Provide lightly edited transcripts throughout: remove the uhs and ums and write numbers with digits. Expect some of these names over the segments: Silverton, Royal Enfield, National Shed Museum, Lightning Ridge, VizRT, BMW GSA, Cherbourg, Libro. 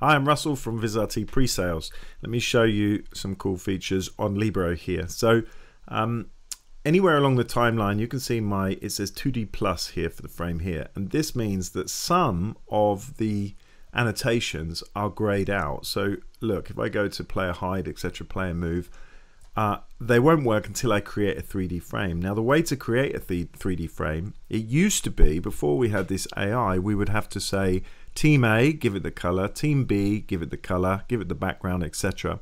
Hi, I'm Russell from VizRT Pre-Sales. Let me show you some cool features on Libro here. So anywhere along the timeline, you can see it says 2D plus here for the frame here. And this means that some of the annotations are grayed out. So look, if I go to player hide, etc., player move, they won't work until I create a 3D frame. Now the way to create a 3D frame, it used to be, before we had this AI, we would have to say, team A, give it the color, team B, give it the color, give it the background, etc.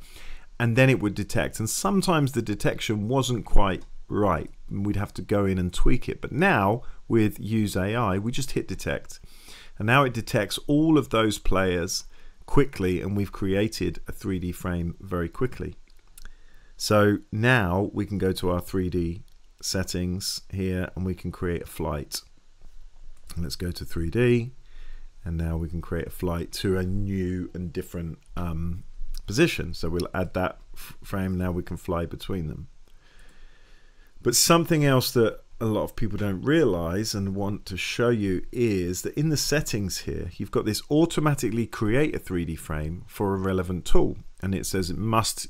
And then it would detect. And sometimes the detection wasn't quite right. We'd have to go in and tweak it. But now with Use AI, we just hit detect. And now it detects all of those players quickly, and we've created a 3D frame very quickly. So now we can go to our 3D settings here and we can create a flight. Let's go to 3D, and now we can create a flight to a new and different position. So we'll add that frame. Now we can fly between them. But something else that a lot of people don't realize and want to show you is that in the settings here, you've got this automatically create a 3D frame for a relevant tool. And it says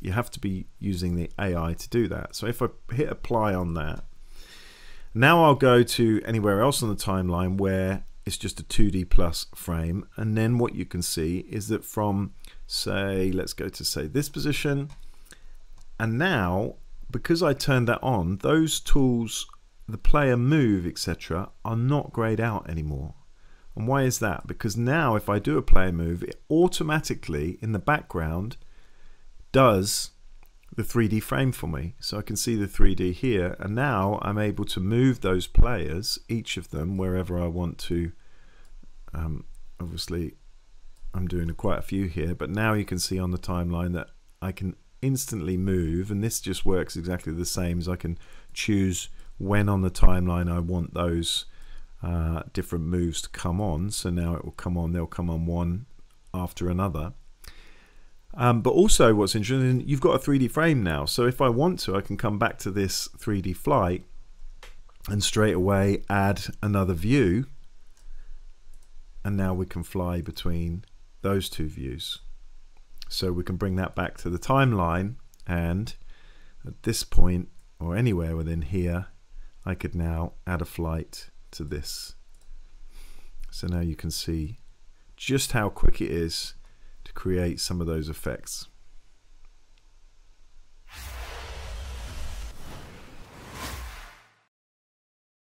you have to be using the AI to do that. So if I hit apply on that, now I'll go to anywhere else on the timeline where it's just a 2D plus frame. And then what you can see is that from, say, let's go to, say, this position. And now, because I turned that on, those tools, the player move, etc., are not grayed out anymore. And why is that? Because now if I do a player move, it automatically, in the background, does the 3D frame for me. So I can see the 3D here, and now I'm able to move those players, each of them, wherever I want to. Obviously I'm doing quite a few here, but now you can see on the timeline that I can instantly move, and this just works exactly the same as I can choose when on the timeline I want those different moves to come on. So now it will come on, they'll come on one after another. But also what's interesting, you've got a 3D frame now. So if I want to, I can come back to this 3D flight and straight away add another view. And now we can fly between those two views. So we can bring that back to the timeline. And at this point, or anywhere within here, I could now add a flight to this. So now you can see just how quick it is to create some of those effects.